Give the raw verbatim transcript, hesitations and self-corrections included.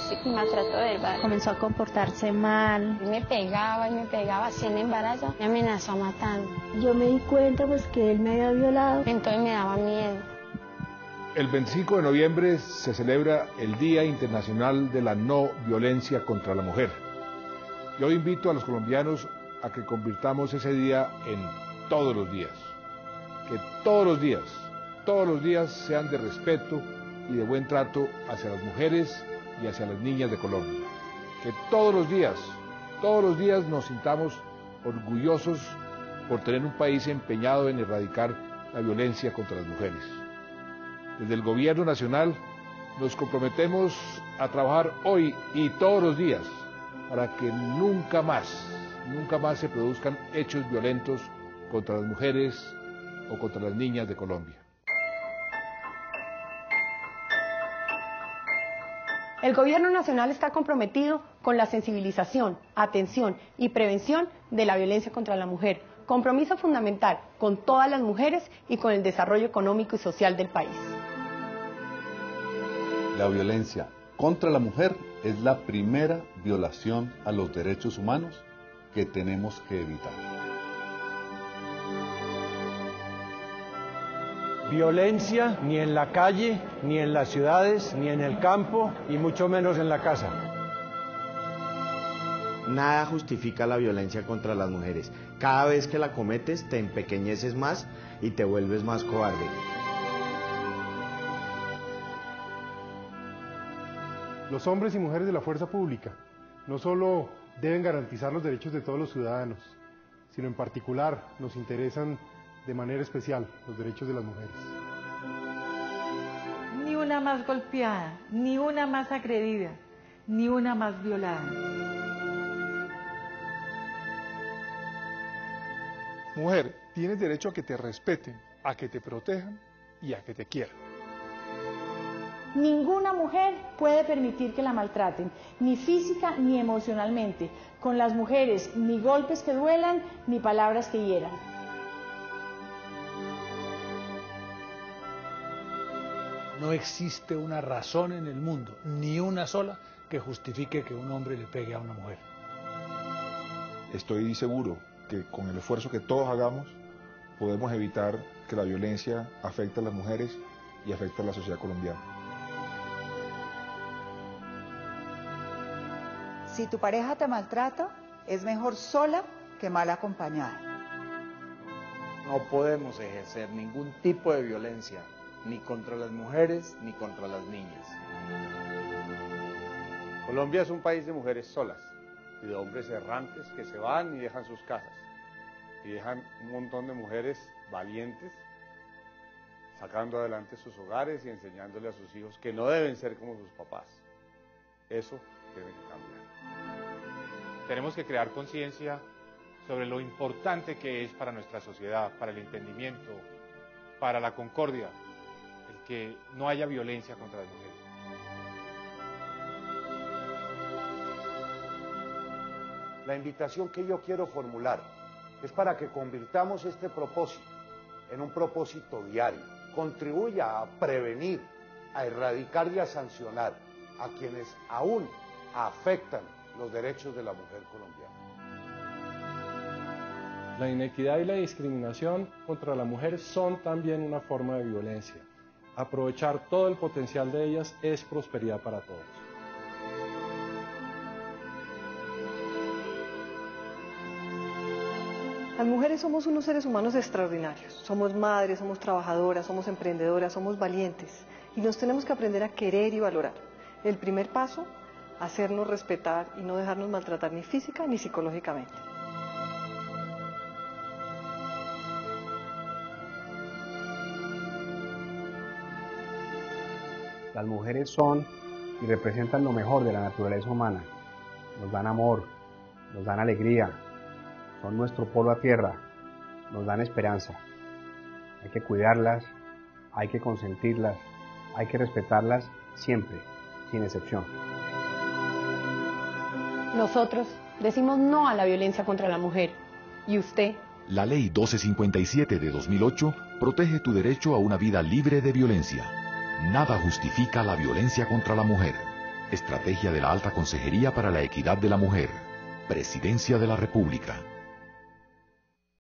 físico y maltrato verbal. Comenzó a comportarse mal. Me pegaba y me pegaba, sin embarazo, me amenazó matando. Yo me di cuenta pues que él me había violado. Entonces me daba miedo. El veinticinco de noviembre se celebra el Día Internacional de la No Violencia contra la Mujer. Yo invito a los colombianos a que convirtamos ese día en todos los días. Que todos los días, todos los días sean de respeto y de buen trato hacia las mujeres y hacia las niñas de Colombia. Que todos los días, todos los días nos sintamos orgullosos por tener un país empeñado en erradicar la violencia contra las mujeres. Desde el Gobierno Nacional nos comprometemos a trabajar hoy y todos los días para que nunca más, nunca más se produzcan hechos violentos contra las mujeres o contra las niñas de Colombia. El Gobierno Nacional está comprometido con la sensibilización, atención y prevención de la violencia contra la mujer. Compromiso fundamental con todas las mujeres y con el desarrollo económico y social del país. La violencia contra la mujer es la primera violación a los derechos humanos que tenemos que evitar. Violencia ni en la calle, ni en las ciudades, ni en el campo y mucho menos en la casa. Nada justifica la violencia contra las mujeres. Cada vez que la cometes te empequeñeces más y te vuelves más cobarde. Los hombres y mujeres de la fuerza pública no solo deben garantizar los derechos de todos los ciudadanos, sino en particular nos interesan de manera especial los derechos de las mujeres. Ni una más golpeada, ni una más agredida, ni una más violada. Mujer, tienes derecho a que te respeten, a que te protejan y a que te quieran. Ninguna mujer puede permitir que la maltraten, ni física ni emocionalmente. Con las mujeres, ni golpes que duelan, ni palabras que hieran. No existe una razón en el mundo, ni una sola, que justifique que un hombre le pegue a una mujer. Estoy seguro que con el esfuerzo que todos hagamos, podemos evitar que la violencia afecte a las mujeres y afecte a la sociedad colombiana. Si tu pareja te maltrata, es mejor sola que mal acompañada. No podemos ejercer ningún tipo de violencia, ni contra las mujeres, ni contra las niñas. Colombia es un país de mujeres solas y de hombres errantes que se van y dejan sus casas. Y dejan un montón de mujeres valientes sacando adelante sus hogares y enseñándole a sus hijos que no deben ser como sus papás. Eso debe cambiar. Tenemos que crear conciencia sobre lo importante que es para nuestra sociedad, para el entendimiento, para la concordia, el que no haya violencia contra las mujeres. La invitación que yo quiero formular es para que convirtamos este propósito en un propósito diario. Contribuya a prevenir, a erradicar y a sancionar a quienes aún afectan los derechos de la mujer colombiana. La inequidad y la discriminación contra la mujer son también una forma de violencia. Aprovechar todo el potencial de ellas es prosperidad para todos. Las mujeres somos unos seres humanos extraordinarios, somos madres, somos trabajadoras, somos emprendedoras, somos valientes y nos tenemos que aprender a querer y valorar. El primer paso, hacernos respetar y no dejarnos maltratar ni física ni psicológicamente. Las mujeres son y representan lo mejor de la naturaleza humana, nos dan amor, nos dan alegría, son nuestro polo a tierra, nos dan esperanza. Hay que cuidarlas, hay que consentirlas, hay que respetarlas siempre, sin excepción. Nosotros decimos no a la violencia contra la mujer. ¿Y usted? La Ley mil doscientos cincuenta y siete de dos mil ocho protege tu derecho a una vida libre de violencia. Nada justifica la violencia contra la mujer. Estrategia de la Alta Consejería para la Equidad de la Mujer, Presidencia de la República.